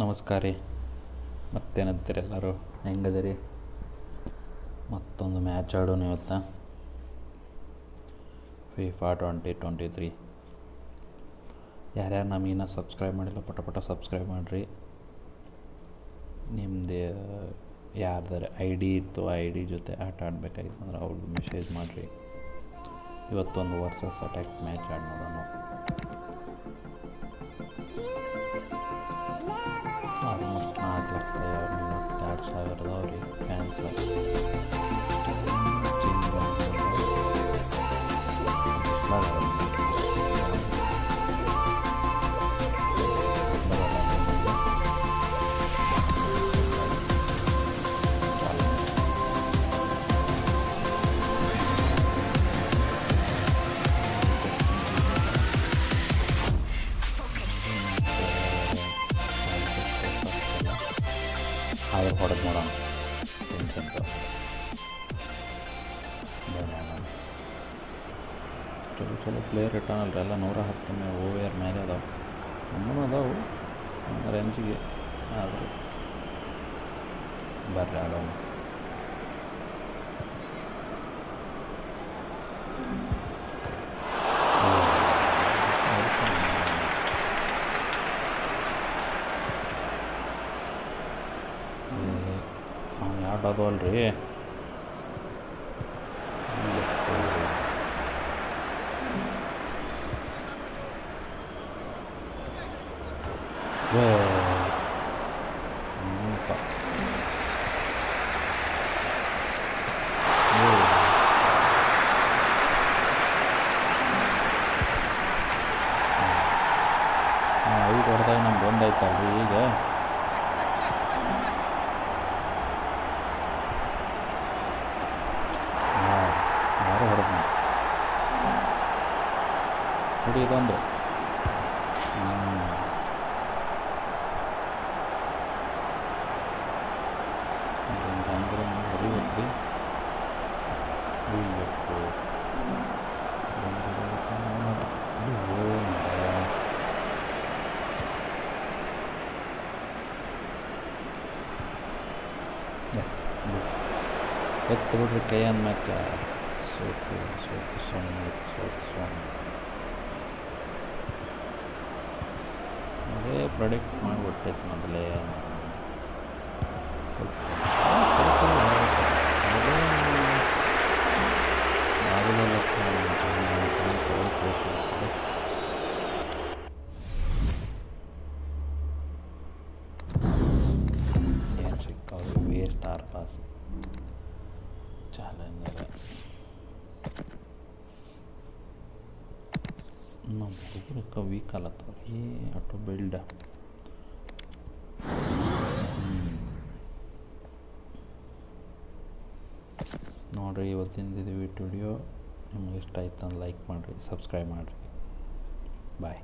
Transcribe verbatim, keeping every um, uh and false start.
ನಮಸ್ಕಾರ ರೀ, ಮತ್ತೇನಂತೀರಿ ಎಲ್ಲರೂ? ಹೆಂಗದಿರಿ? ಮತ್ತೊಂದು ಮ್ಯಾಚ್ ಆಡೋಣ ಇವತ್ತು. FIFA twenty twenty three. ಯಾರ್ಯಾರು ನಮಗಿನ್ನ ಸಬ್ಸ್ಕ್ರೈಬ್ ಮಾಡಿಲ್ಲ, ಪಟ ಪಟ ಸಬ್ಸ್ಕ್ರೈಬ್ ಮಾಡಿರಿ. ನಿಮ್ಮದು ಯಾರ್ದಾರೆ ಐ ಡಿ ಇತ್ತು, ಐ ಡಿ ಜೊತೆ ಆಟ ಆಡಬೇಕಾಗಿತ್ತು ಅಂದ್ರೆ ಅವ್ರದ್ದು ಮೆಸೇಜ್ ಮಾಡಿರಿ. ಇವತ್ತೊಂದು ವರ್ಸಸ್ ಅಟ್ಯಾಕ್ ಮ್ಯಾಚ್ ಆಡೋಣ ನಾವು. ಆಲ್ಮೋಸ್ಟ್ ನಾಲ್ಕು ಲಕ್ಷ ಮೂವತ್ತೆರಡು ಸಾವಿರದವ್ರಿ ಫ್ಯಾನ್ಸ್. ಆದ್ರೆ ಹೊಡೆದು ನೋಡೋಣ ಟೆನ್ಷನ್ ಚಲೋ ಚಲೋ ಪ್ಲೇಯರ್ ಇಟ್ಟಾನಲ್ರಿ. ಎಲ್ಲ ನೂರ ಹತ್ತು ಮೇಲೆ ಓವರ್ ಮೇಲೆ ಅದಾವೆ, ನಮ್ಮೂ ಅದಾವೆ ರೇಂಜಿಗೆ. ಆದರೆ ಬರ್ರಿ ಆಡೋಣ. ಅಲ್ರಿ ಈಗ ಹೊಡೆದಾಗ ನಮ್ಗೆ ಒಂದಾಯ್ತಲ್ರಿ. ಈಗ ಇದೊಂದು ಅಂದರೆ ಹರಿಯುತ್ತೆ. ಎತ್ತು ಬಿಡ್ರಿ ಕೈ ಅನ್ನಕ್ಕೆ. ಸೋತು ಸೋತು ಸೊನ್ನೆ ಸೋತು ಸೊನ್ನೆ ಅದೇ ಪ್ರಾಡಕ್ಟ್ ಮಾಡಿಬಿಟ್ಟೈತೆ ಮೊದಲೇ. ಏನು ಸಿಕ್ಕಾದ್ರು ವೇಸ್ಟ್ ಆರ್ ಪಾಸ್ ಚಾಲೆಂಜರ್ ನಮ್ಮ ಹುಡುಗರಕ್ಕೆ ವೀಕ್ ಆಲತ್ತವ್ರು. ಏ ಆಟೋ ಬಿಲ್ಡ್ ನೋಡಿರಿ. ಇವತ್ತಿಂದ ಇದು ವಿಡಿಯೋ ನಿಮ್ಗೆ ಇಷ್ಟ ಆಯ್ತು ಅಂದ್ರೆ ಲೈಕ್ ಮಾಡಿರಿ, ಸಬ್ಸ್ಕ್ರೈಬ್ ಮಾಡಿರಿ. ಬಾಯ್.